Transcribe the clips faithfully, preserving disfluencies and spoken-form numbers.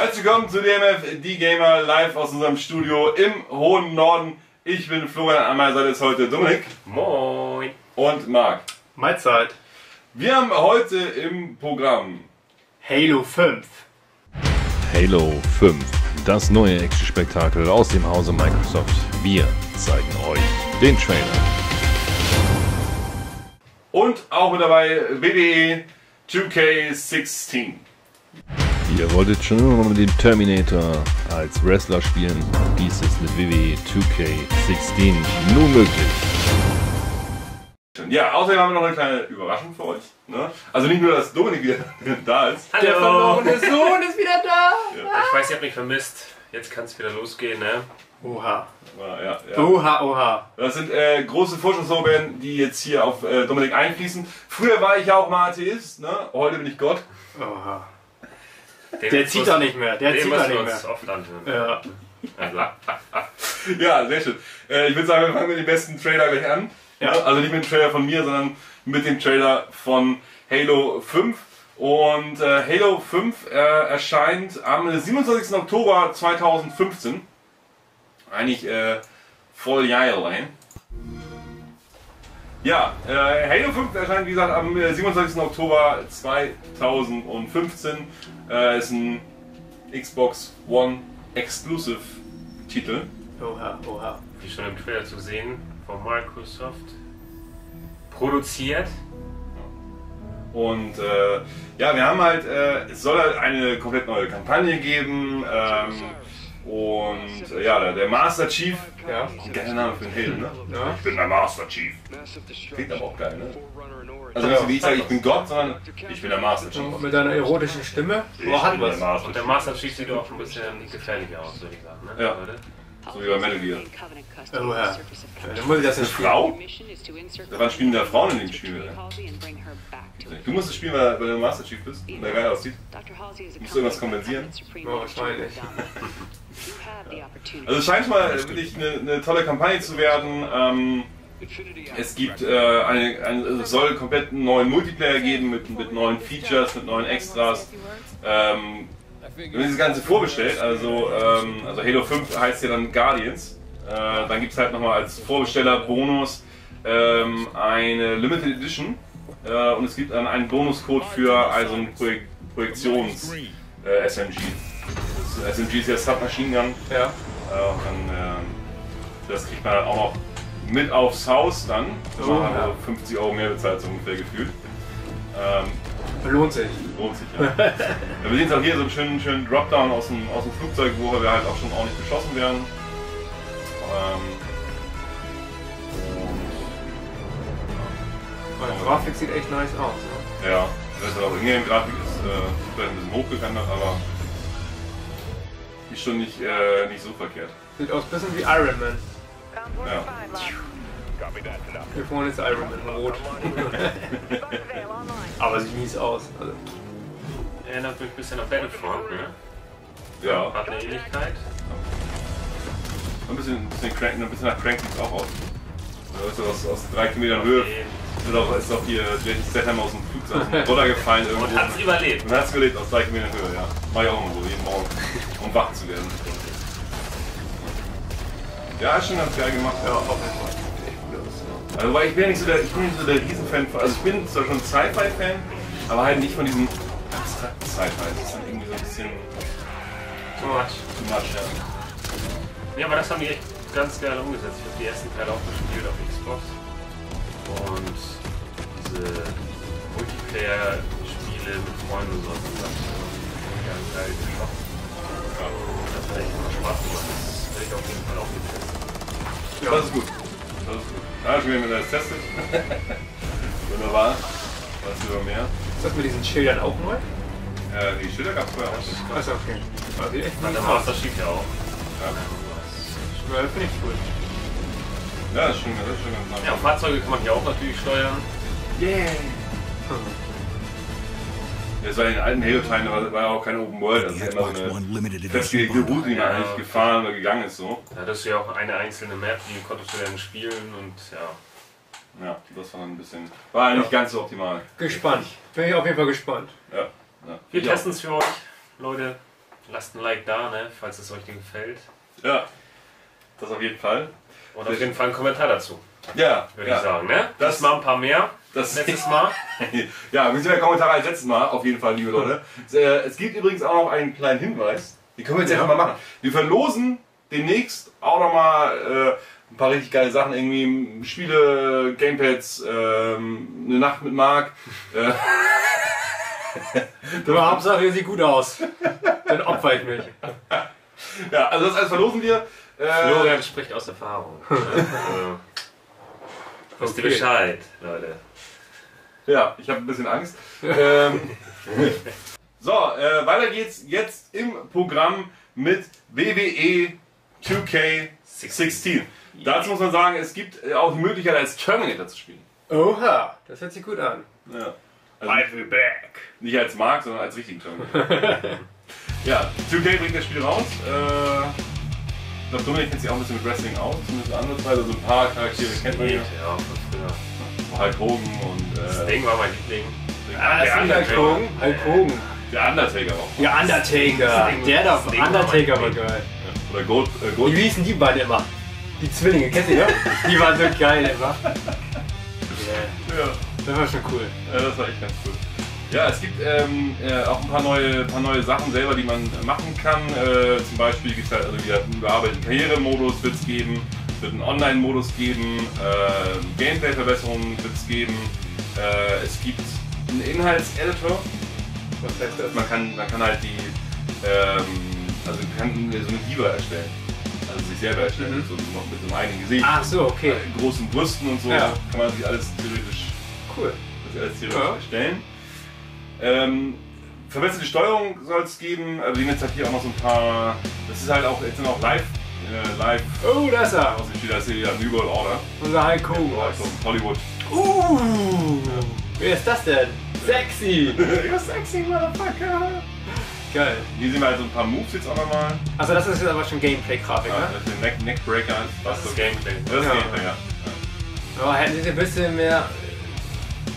Herzlich willkommen zu D M F Die Gamer, live aus unserem Studio im hohen Norden. Ich bin Florian, an meiner Seite ist heute Dominik. Moin. Und Marc. Mahlzeit. Wir haben heute im Programm Halo fünf. Halo fünf, das neue Action-Spektakel aus dem Hause Microsoft. Wir zeigen euch den Trailer. Und auch mit dabei W W E zwei K sechzehn. Ihr wolltet schon immer mal mit dem Terminator als Wrestler spielen. Dies ist mit W W E zwei K sechzehn nun möglich. Ja, außerdem haben wir noch eine kleine Überraschung für euch. Ne? Also nicht nur, dass Dominik wieder da ist. Hallo. Der verlorene Sohn ist wieder da. Ja. Ich weiß, ihr habt mich vermisst. Jetzt kann es wieder losgehen, ne? Oha. Ja, ja, ja. Oha, oha. Das sind äh, große Forschungsorben, die jetzt hier auf äh, Dominik einfließen. Früher war ich ja auch mal Atheist, ne? Heute bin ich Gott. Oha. Den der zieht doch nicht mehr, der zieht doch nicht mehr. Oft ja. Ja, sehr schön. Ich würde sagen, wir fangen mit dem besten Trailer gleich an. Ja. Also nicht mit dem Trailer von mir, sondern mit dem Trailer von Halo fünf. Und äh, Halo fünf äh, erscheint am siebenundzwanzigsten Oktober zweitausendfünfzehn. Eigentlich äh, voll geil, rein. Ja, äh, Halo fünf erscheint wie gesagt am siebenundzwanzigsten Oktober zweitausendfünfzehn. Äh, ist ein Xbox One Exclusive Titel. Oha, oha. Wie schon im Trailer zu sehen, von Microsoft produziert. Und äh, ja, wir haben halt, äh, es soll halt eine komplett neue Kampagne geben. Ähm, Und äh, ja, der Master Chief, ja, ein geiler Name für den Halo, ne? Ja. Ich bin der Master Chief. Klingt aber auch geil, ne? Also nicht so wie ich sage, ich bin Gott, sondern ich bin der Master Chief. Und mit deiner erotischen Stimme? Wo hat was? Der Und der Master Chief sieht auch ein bisschen gefährlicher aus, würde ich sagen, ne? Ja. So wie bei Metal Gear. Oh ja. Dann muss ich das nicht spielen. Frau? Da waren spielende Frauen in dem Spiel. Du musst es spielen, weil du Master Chief bist und der geil aussieht. Du musst irgendwas kompensieren. Oh, wahrscheinlich. Ja. Also es scheint mal wirklich eine, eine tolle Kampagne zu werden. Ähm, es gibt, äh, eine, eine, also es soll komplett einen neuen Multiplayer geben mit, mit neuen Features, mit neuen Extras. Ähm, Wenn man das Ganze vorbestellt, also, ähm, also Halo fünf heißt ja dann Guardians, äh, dann gibt es halt nochmal als Vorbestellerbonus ähm, eine Limited Edition äh, und es gibt dann einen Bonuscode für also ein Projek Projektions-S M G. Äh, S M G ist ja Submachine Gun. Ja. Äh, und dann, äh, das kriegt man halt auch noch mit aufs Haus dann. Oh, man hat also fünfzig Euro mehr bezahlt, so ungefähr gefühlt. Ähm, Lohnt sich. Lohnt sich, ja. Ja, wir sehen es auch hier, so einen schönen, schönen Dropdown aus dem, aus dem Flugzeug, wo wir halt auch schon ordentlich beschossen werden. Ähm, die Grafik sieht echt nice aus. Ne? Ja, das ist auch Ingame-Grafik ist äh, vielleicht ein bisschen hochgekantert, aber ist schon nicht, äh, nicht so verkehrt. Sieht aus ein bisschen wie Iron Man. Ja. Hier vorne ist Iron Man rot. Aber sieht mies aus. Also. Erinnert mich ein bisschen an Battlefront, ne? Ja. Hat eine Ähnlichkeit. Ein bisschen, ein bisschen, Crank, ein bisschen nach Crank sieht es auch aus. Also aus, aus drei Kilometern Höhe ist auch, ist auch hier Jason Statham aus dem Flugzeug runtergefallen irgendwo. Und hat es überlebt. Und hat es überlebt aus drei Kilometern Höhe, ja. Mach ich auch mal so jeden Morgen, um wach zu werden. Ja, ist schon ganz geil gemacht. Ja, auf jeden Fall. Also weil ich bin ja nicht so der, ich bin nicht so der Riesenfan von, also ich bin zwar schon Sci-Fi-Fan, aber halt nicht von diesem abstrakten Sci-Fi. Das ist dann irgendwie so ein bisschen too much. Too much, ja. Ja, aber das haben die echt ganz geil umgesetzt. Ich habe die ersten Teile auch gespielt auf Xbox. Und diese Multiplayer-Spiele mit Freunden und so, das ist ganz geil geschossen. Das hat echt immer Spaß gemacht. Das werde ich auf jeden Fall auch getestet. Ja, das ist gut. Das ist gut. Ja, schon wieder mit das testet. Wunderbar. Was über mehr? Ist das mit diesen Schildern auch neu? Äh, die Schilder gab es vorher auch. Achso, okay. War die echt mal der Master Chief ja auch. Ja. Ja, finde ich cool. Ja, das ist schon ganz neu. Ja, Fahrzeuge kann man hier auch natürlich steuern. Yeah! Das war in den alten Halo-Teilen, da war ja auch keine Open World, das ist immer so eine festgelegte Route, die man eigentlich gefahren oder gegangen ist. So. Da hattest du ja auch eine einzelne Map, die konntest du dann spielen und ja. Ja, das war ein bisschen. War ja nicht ganz so optimal. Gespannt. Bin ich auf jeden Fall gespannt. Ja. Ja. Wir testen es für euch, Leute. Lasst ein Like da, ne, falls es euch gefällt. Ja, das auf jeden Fall. Und auf jeden Fall einen Kommentar dazu. Ja, würde ja. ich sagen, ne? Das, das mal ein paar mehr. Das letztes Mal. Ja, müssen wir ja Kommentare als letztes Mal, auf jeden Fall, liebe Leute. Es gibt übrigens auch noch einen kleinen Hinweis. Den können wir jetzt ja. einfach mal machen. Wir verlosen demnächst auch nochmal äh, ein paar richtig geile Sachen. Irgendwie Spiele, Gamepads, ähm, eine Nacht mit Marc. Äh, aber Hauptsache, ihr sieht gut aus. Dann opfer ich mich. Ja, also das alles verlosen wir. Äh, Florian spricht aus Erfahrung. Wisst ihr Bescheid, Leute. Ja, ich habe ein bisschen Angst. ähm, so, äh, weiter geht's jetzt im Programm mit W W E two K sechzehn. Yeah. Dazu muss man sagen, es gibt auch die Möglichkeit, als Terminator zu spielen. Oha, das hört sich gut an. Ja. Also, I feel back. Nicht als Marc, sondern als richtigen Terminator. Ja, two K bringt das Spiel raus. Äh, Ich glaube, Dominik kennt sich auch ein bisschen mit Wrestling aus, zumindest andere Teile, so ein paar Charaktere kennt man ja. Ja, von früher. Hulk Hogan und... Äh, das Ding war mein Liebling. Ah, das ist Hulk Hogan. Hulk Hogan. Der Undertaker auch. Der Undertaker. Der da, Undertaker war geil. Ja. Oder Gold... Äh, Gold. Wie hießen die beiden immer? Die Zwillinge, kennt ihr, ja? Die waren so geil immer. Yeah. Ja. Das war schon cool. Ja, das war echt ganz cool. Ja, es gibt ähm, äh, auch ein paar neue, paar neue Sachen selber, die man äh, machen kann. Äh, zum Beispiel gibt es halt, also wieder einen bearbeiteten Karrieremodus wird es geben, es wird einen Online-Modus geben, äh, Gameplay-Verbesserungen wird es geben, äh, es gibt einen Inhaltseditor. Man kann, man kann halt die, ähm, also kann so eine Diva erstellen, also sich selber erstellen, mhm. so, mit so einem eigenen Gesicht. Ach so, okay. Mit großen Brüsten und so, ja. kann man sich alles theoretisch, cool. das alles theoretisch ja. erstellen. Ähm, verbesserte Steuerung soll es geben, also jetzt hat hier auch noch so ein paar, das ist halt auch, jetzt sind auch live, äh, live, oh da ist er, aus dem Spiel, da ist hier New World Order, unser Hulk Hogan, Hollywood, uh, ja. wer ist das denn, sexy, you're sexy motherfucker, geil, hier sehen wir halt so ein paar Moves jetzt auch nochmal, also das ist jetzt aber schon Gameplay-Grafik, ja, ne, das ist Neck Neckbreaker, das, das ist Gameplay, das ist Gameplay, ja, ja. aber hätten sie ein bisschen mehr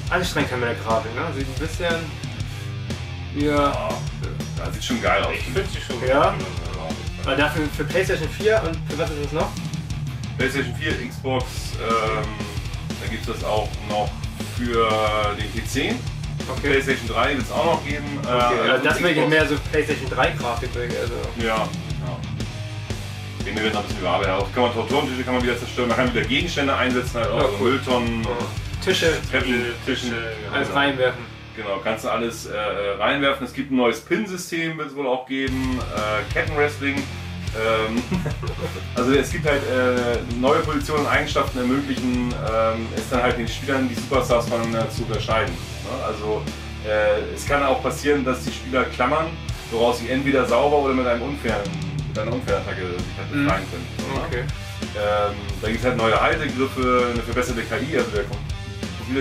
anstrengend mit der Grafik, ne, sieht ein bisschen... Ja. Oh, das sieht schon geil aus. Ich finde sie schon geil. Ja. Weil dafür für PlayStation vier und für was ist das noch? PlayStation vier, Xbox, ähm, dann gibt es das auch noch für den P C. Okay. PlayStation drei wird es auch noch geben. Okay. Äh, also das will ich mehr so PlayStation drei Grafik. Also. Ja. ja. Den wir werden ein bisschen überarbeiten. Auch kann man Torturentische kann man wieder zerstören, man kann wieder Gegenstände einsetzen, halt auch ja, cool. Mülltonnen, Tische, Treppen, Tische, ja, alles reinwerfen. Genau, kannst du alles äh, reinwerfen. Es gibt ein neues Pin-System, wird es wohl auch geben. Äh, Kettenwrestling. Ähm, also es gibt halt äh, neue Positionen und Eigenschaften ermöglichen, ähm, es dann halt den Spielern, die Superstars voneinander zu unterscheiden. Ne? Also äh, es kann auch passieren, dass die Spieler klammern, woraus sie entweder sauber oder mit, einem unfairen, mit einer Unfair-Attacke sich halt befreien können. Oder? Okay. Ähm, da gibt es halt neue Haltegriffe, eine verbesserte K I, also der kommt.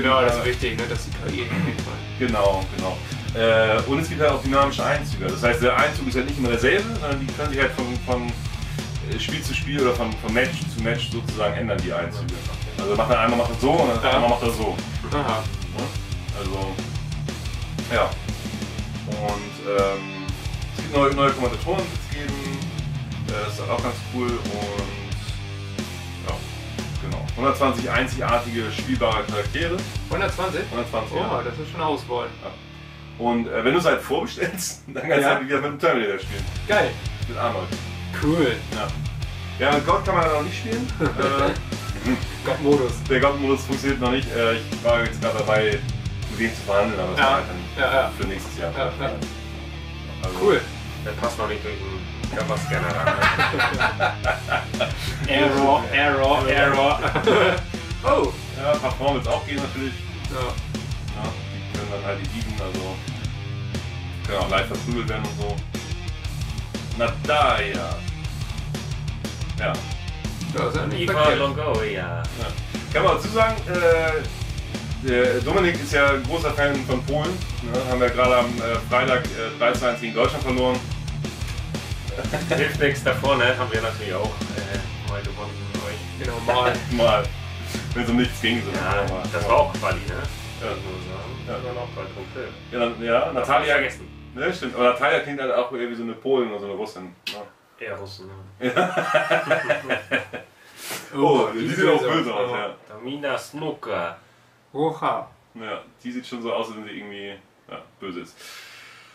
Ja, das ist wichtig, ne? dass die K I Genau, genau. Äh, und es gibt halt auch dynamische Einzüge. Das heißt, der Einzug ist halt nicht immer derselbe, sondern die können sich halt von, von Spiel zu Spiel oder von, von Match zu Match sozusagen ändern, die Einzüge. Also macht dann einmal macht er so und dann einmal macht er so. Aha. Also, ja. Und ähm, es gibt neue, neue Kommentatoren, die es geben. Das ist auch ganz cool. Und genau. hundertzwanzig einzigartige spielbare Charaktere. hundertzwanzig? hundertzwanzig. Oh, ja. Das ist schon eine Auswahl. Ja. Und äh, wenn du es halt vorbestellst, dann kannst ja. du halt wieder mit dem Terminator spielen. Geil. Mit Arnold. Cool. Ja, ja mit Gott kann man da noch nicht spielen. äh, Gott-Modus. Der Gott-Modus funktioniert noch nicht. Äh, ich war jetzt gerade dabei, mit denen zu verhandeln, aber das ja. war halt dann ja, ja. für nächstes Jahr. Ja, ja. Also, cool. Der passt noch nicht durch den. Ich kann was gerne ran. Error, Error, Error. Oh! Ja, Performance auch gehen natürlich. Ja. ja. Die können dann halt die Dieben, also können auch live verprügelt werden und so. Na da, ja. Ja. Das ist ein Eva Longo, ja. Kann man dazu sagen, äh, Dominik ist ja großer Fan von Polen. Ne? Haben wir gerade am äh, Freitag äh, drei zu eins gegen Deutschland verloren. Hilft nichts davor, ne? Haben wir natürlich auch äh, mal gewonnen mit euch. Genau, mal. mal. Wenn es um nichts ging, so ja, mal. Das war auch Quali, ne? Ja, das muss man sagen. Ja, das waren auch zwei Punkte. Ja, ja, Natalia vergessen. Ja, stimmt. Aber Lateiner klingt halt auch irgendwie so eine Polin oder so eine Russin. Ja, eher Russen, ja. Oh, die sieht auch böse aus, ja. Tamina Snuka. Oha. Ja, die sieht schon so aus, als wenn sie irgendwie ja, böse ist.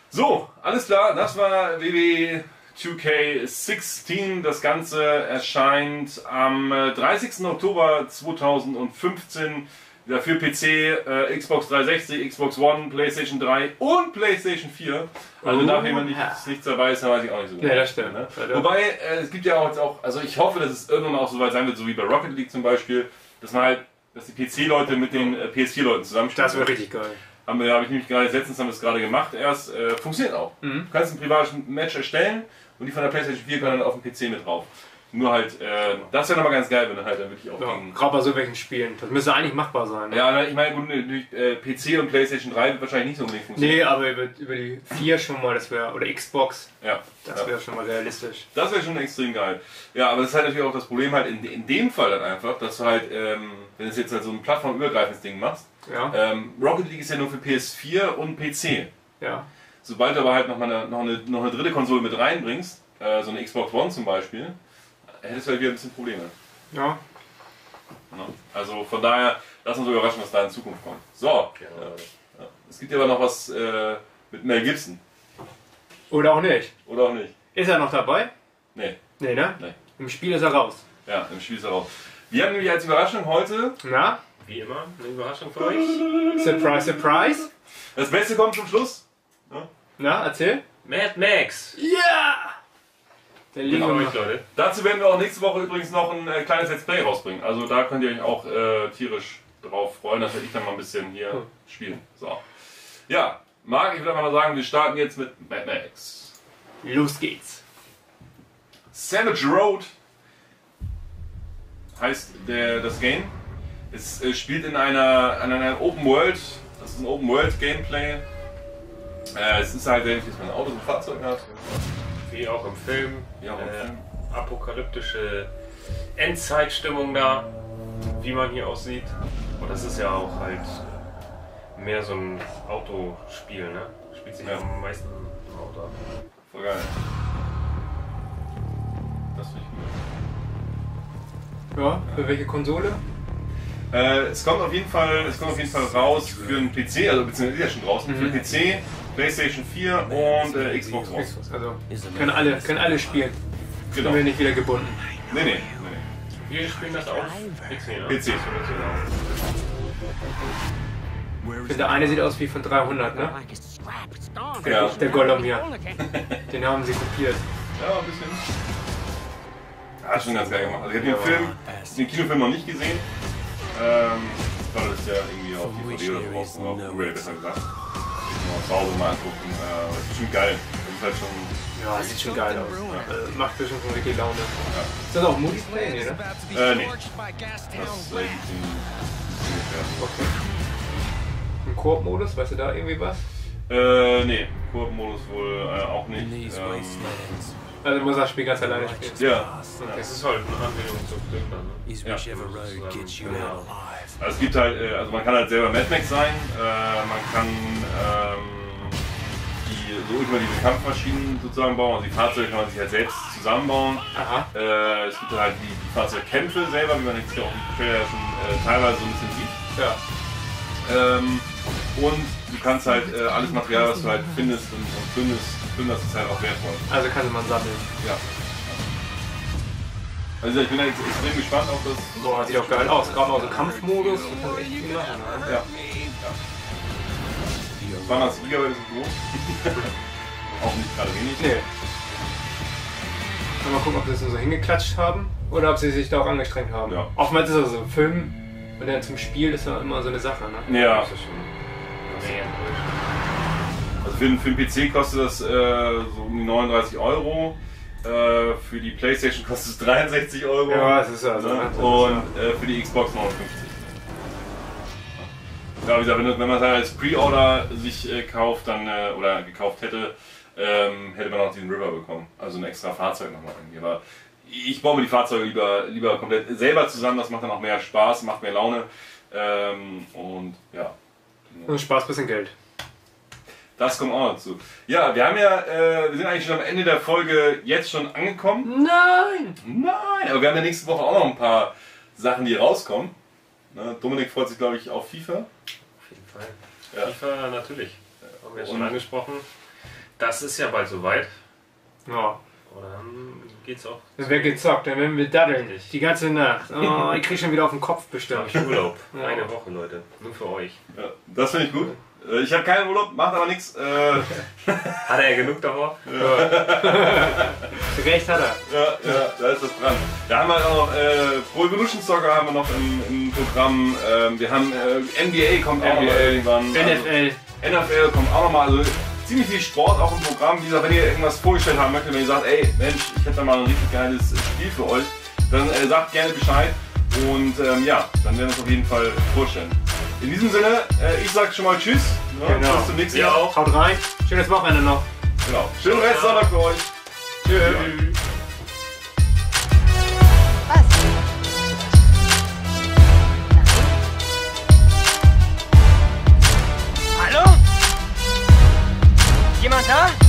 So, alles klar, das war W W two K sechzehn. Das Ganze erscheint am dreißigsten Oktober zweitausendfünfzehn. Ja, für P C, äh, Xbox dreihundertsechzig, Xbox One, PlayStation drei und PlayStation vier. Also oh, da jemand nicht, ja. nichts dabei ist, dann weiß ich auch nicht so. Ja, das stimmt. Ne? Ja. Wobei, äh, es gibt ja auch jetzt auch, also ich hoffe, dass es irgendwann auch so weit sein wird, so wie bei Rocket League zum Beispiel, dass man halt, dass die P C-Leute mit den äh, P S vier-Leuten zusammenspielen. Das wäre richtig geil. Haben wir, habe ich nämlich gerade, letztens haben wir es gerade gemacht erst, äh, funktioniert auch. Mhm. Du kannst ein privates Match erstellen und die von der PlayStation vier können dann auf dem P C mit drauf. Nur halt, äh, das wäre nochmal ganz geil, wenn dann halt dann wirklich auch ja, gerade bei so welchen Spielen. Das müsste eigentlich machbar sein. Ne? Ja, ich meine, gut, durch äh, P C und PlayStation drei wird wahrscheinlich nicht so unbedingt funktionieren. Nee, aber über, über die vier schon mal, das wäre, oder Xbox, ja, das ja. wäre schon mal realistisch. Das wäre schon extrem geil. Ja, aber das ist halt natürlich auch das Problem halt in, in dem Fall dann einfach, dass du halt, ähm, wenn du jetzt halt so ein plattformübergreifendes Ding machst, ja. ähm, Rocket League ist ja nur für P S vier und P C. Ja. Sobald du aber halt nochmal eine, noch eine, noch eine dritte Konsole mit reinbringst, äh, so eine Xbox One zum Beispiel, hättest du halt wieder ein bisschen Probleme. Ja. Also von daher, lass uns überraschen, was da in Zukunft kommt. So, okay, ja. Ja. Es gibt ja aber noch was äh, mit Mel Gibson. Oder auch nicht. Oder auch nicht. Ist er noch dabei? Nee. Nee, ne? Nee. Im Spiel ist er raus. Ja, im Spiel ist er raus. Wir haben nämlich als Überraschung heute... Na? Wie immer, eine Überraschung für euch. Surprise, surprise. Das Beste kommt zum Schluss. Ja. Na, erzähl. Mad Max. Ja! Yeah! Genau, Leute. Dazu werden wir auch nächste Woche übrigens noch ein äh, kleines Let's Play rausbringen. Also da könnt ihr euch auch äh, tierisch drauf freuen, dass ich dann mal ein bisschen hier hm. spielen. So. Ja, Marc, ich würde mal sagen, wir starten jetzt mit Mad Max. Los geht's. Savage Road heißt der, das Game. Es äh, spielt in einer, in einer Open World. Das ist ein Open World Gameplay. Äh, es ist halt, dass man ein Auto und ein Fahrzeug hat. Wie auch im Film, ja, äh, apokalyptische Endzeitstimmung da, wie man hier aussieht. Und das ist ja auch halt mehr so ein Autospiel, ne? Spielt sich ja am meisten im Auto ab. Voll geil. Das finde ich gut. Ja, für welche Konsole? Äh, es kommt auf jeden Fall, es kommt auf jeden Fall raus für einen P C, also beziehungsweise ist ja schon draußen, mhm. für den P C, PlayStation vier und äh, Xbox One. Also können alle, können alle spielen. Genau. Sind wir nicht wieder gebunden. Nee, nee, nee. Wir spielen das auf P C, ne? P C. Ich finde, der eine sieht aus wie von dreihundert, ne? Ja. Der Gollum hier. Den haben sie kopiert. Ja, ein bisschen. Ja, schon ganz geil gemacht. Also ich habe den Film, den Kinofilm noch nicht gesehen. Ähm, weil das ja irgendwie auf die V D oder auf Blu-ray besser gesagt. Ich kann mal zu Hause mal angucken. Äh, das ist schon geil. Das ist halt schon... Ja, das sieht schon geil aus. Ja. Äh, macht bestimmt schon richtig Laune. Ja. Ist das auch Multiplayer, ne? Äh, nee. Das äh, ist ein... Okay. Im Koop-Modus, weißt du da irgendwie was? Äh, nee. Koop-Modus wohl äh, auch nicht. Ähm, Also muss das Spiel ganz alleine spielen. Ja. Es ist halt eine Anwendung zu finden. Also es gibt halt, also man kann halt selber Mad Max sein, äh, man kann ähm, die so ultimative Kampfmaschinen sozusagen bauen, also die Fahrzeuge kann man sich halt selbst zusammenbauen. Aha. Äh, es gibt halt die, die Fahrzeugkämpfe selber, wie man jetzt hier auch im Trailer schon äh, teilweise so ein bisschen sieht. Ja. Ähm, und du kannst halt äh, alles Material, was du halt findest und, und findest, findest, ist halt auch wertvoll. Also kann man sammeln. Ja. Also ich bin halt extrem gespannt auf das. So, das sieht auch geil aus. Gerade auch so Kampfmodus. Das hat echt viel machen, ne? Ja. Ja. Waren das Gigabyte ist groß? Auch nicht gerade wenig. Nee. Mal gucken, ob sie das nur so hingeklatscht haben oder ob sie sich da auch angestrengt haben. Ja. Oftmals ist das so ein Film und dann zum Spiel ist ja immer so eine Sache, ne? Ja. Das ist also für den, für den P C kostet das äh, so um neununddreißig Euro, äh, für die PlayStation kostet es dreiundsechzig Euro, ja, das ist also, ne? das ist und ja. äh, für die Xbox neunundfünfzig. Ja, wie gesagt, wenn, wenn man es halt als Pre-Order sich äh, kauft dann, äh, oder gekauft hätte, ähm, hätte man auch diesen River bekommen, also ein extra Fahrzeug nochmal irgendwie. Aber ich baue mir die Fahrzeuge lieber, lieber komplett selber zusammen, das macht dann auch mehr Spaß, macht mehr Laune ähm, und ja. Und Spaß, bisschen Geld. Das kommt auch dazu. Ja, wir haben ja, äh, wir sind eigentlich schon am Ende der Folge jetzt schon angekommen. Nein! Nein! Aber wir haben ja nächste Woche auch noch ein paar Sachen, die rauskommen. Ne? Dominik freut sich, glaube ich, auf FIFA. Auf jeden Fall. Ja. FIFA natürlich. Haben wir ja schon angesprochen. Das ist ja bald soweit. Ja. Oder dann geht's auch. Dann wird gezockt, dann werden wir daddeln. Richtig. Die ganze Nacht. Oh, ich krieg schon wieder auf den Kopf bestimmt. Ja, Urlaub. Ja. Eine Woche, Leute. Nur für euch. Ja, das finde ich gut. Ich habe keinen Urlaub, macht aber nichts. Hat er ja genug davor? Ja. Recht hat er. Ja, ja, da ist das dran. Da haben wir auch noch äh, Pro Evolution Soccer haben wir noch im, im Programm. Ähm, wir haben äh, N B A kommt auch nochmal irgendwann. N F L. Also, N F L kommt auch nochmal. Also, ziemlich viel Sport auch im Programm. Wie gesagt, wenn ihr irgendwas vorgestellt haben möchtet, wenn ihr sagt, ey Mensch, ich hätte da mal ein richtig geiles Spiel für euch, dann äh, sagt gerne Bescheid. Und ähm, ja, dann werden wir uns auf jeden Fall vorstellen. In diesem Sinne, äh, ich sag schon mal Tschüss. Ja, genau. Bis zum nächsten Mal. Ja, haut rein. Schönes Wochenende noch. Genau. Schönen Rest Sonntag für euch. Tschüss. Ja. Was? Hallo? Jemand da?